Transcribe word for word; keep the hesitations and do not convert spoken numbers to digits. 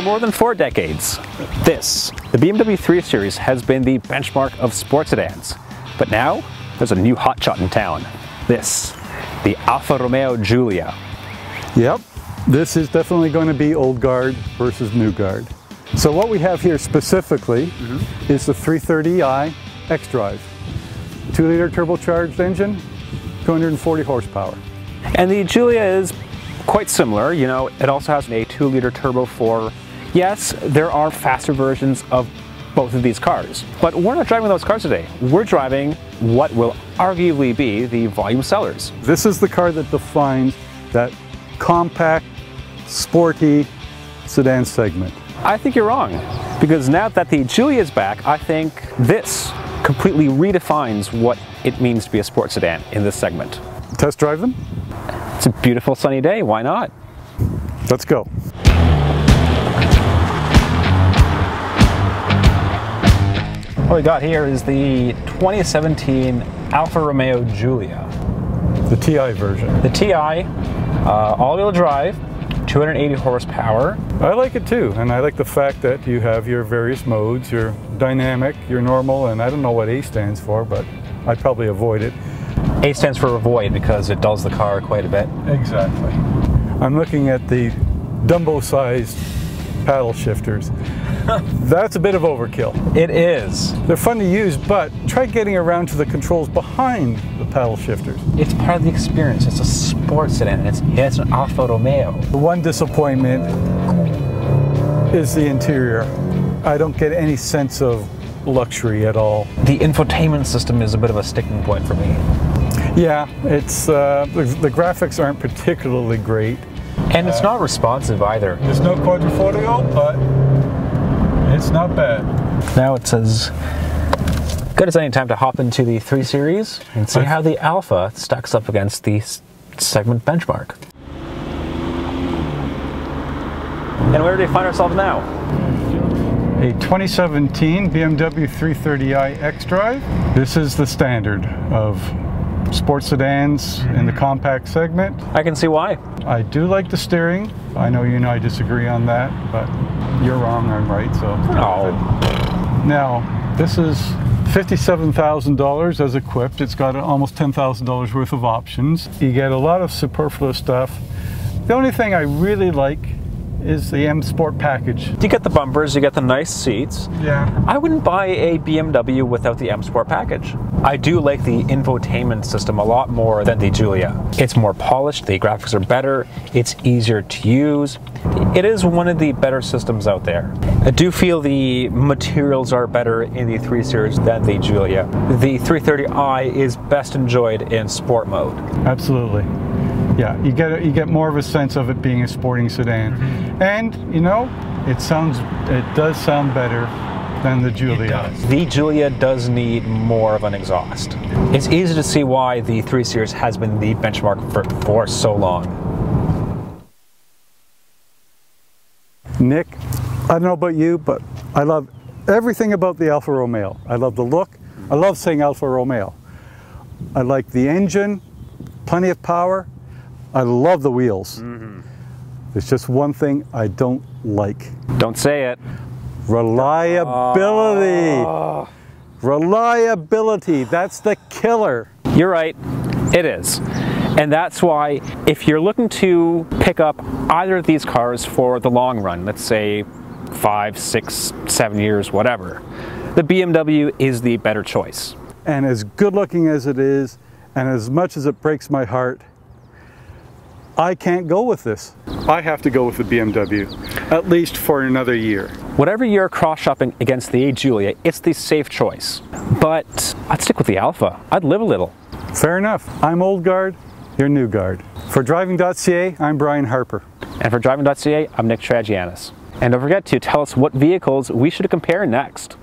For more than four decades, this, the B M W three series, has been the benchmark of sports sedans. But now, there's a new hotshot in town. This, the Alfa Romeo Giulia. Yep, this is definitely going to be old guard versus new guard. So what we have here specifically mm-hmm. is the three thirty i xDrive. two liter turbocharged engine, two hundred forty horsepower. And the Giulia is quite similar, you know, it also has a two liter turbo for, yes, there are faster versions of both of these cars, but we're not driving those cars today. We're driving what will arguably be the volume sellers. This is the car that defines that compact, sporty sedan segment. I think you're wrong, because now that the Giulia is back, I think this completely redefines what it means to be a sports sedan in this segment. Test drive them? It's a beautiful sunny day, why not? Let's go. What we got here is the twenty seventeen Alfa Romeo Giulia. The T I version. The T I, uh, all-wheel drive, two hundred eighty horsepower. I like it too, and I like the fact that you have your various modes, your dynamic, your normal, and I don't know what A stands for, but I'd probably avoid it. A stands for avoid because it dulls the car quite a bit. Exactly. I'm looking at the Dumbo-sized paddle shifters. That's a bit of overkill. It is. They're fun to use, but try getting around to the controls behind the paddle shifters. It's part of the experience. It's a sports sedan. It's, it's an Alfa Romeo. The one disappointment is the interior. I don't get any sense of luxury at all. The infotainment system is a bit of a sticking point for me. Yeah, it's uh, the, the graphics aren't particularly great. And it's uh, not responsive either. There's no quadrifoglio, but it's not bad. Now it's as good as any time to hop into the three series and see how the Alfa stacks up against the segment benchmark. And where do we find ourselves now? A twenty seventeen B M W three thirty i xDrive. This is the standard of sports sedans in the compact segment. I can see why. I do like the steering. I know you and I disagree on that, but you're wrong, I'm right, so. Oh. Now, this is fifty-seven thousand dollars as equipped. It's got almost ten thousand dollars worth of options. You get a lot of superfluous stuff. The only thing I really like is the M Sport package. You get the bumpers, you get the nice seats. Yeah. I wouldn't buy a B M W without the M Sport package. I do like the infotainment system a lot more than the Giulia. It's more polished, the graphics are better, it's easier to use. It is one of the better systems out there. I do feel the materials are better in the three series than the Giulia. The three thirty i is best enjoyed in sport mode. Absolutely. Yeah, you get you get more of a sense of it being a sporting sedan, and you know, it sounds it does sound better than the Giulia. The Giulia does need more of an exhaust. It's easy to see why the three series has been the benchmark for for so long. Nick, I don't know about you, but I love everything about the Alfa Romeo. I love the look. I love saying Alfa Romeo. I like the engine, plenty of power. I love the wheels. Mm-hmm. There's just one thing I don't like. Don't say it. Reliability. Oh. Reliability, that's the killer. You're right, it is. And that's why if you're looking to pick up either of these cars for the long run, let's say five, six, seven years, whatever, the B M W is the better choice. And as good looking as it is, and as much as it breaks my heart, I can't go with this. I have to go with the B M W, at least for another year. Whatever you're cross-shopping against the Giulia, it's the safe choice. But I'd stick with the Alfa. I'd live a little. Fair enough. I'm old guard, you're new guard. For driving dot c a, I'm Brian Harper. And for driving dot c a, I'm Nick Tragianis. And don't forget to tell us what vehicles we should compare next.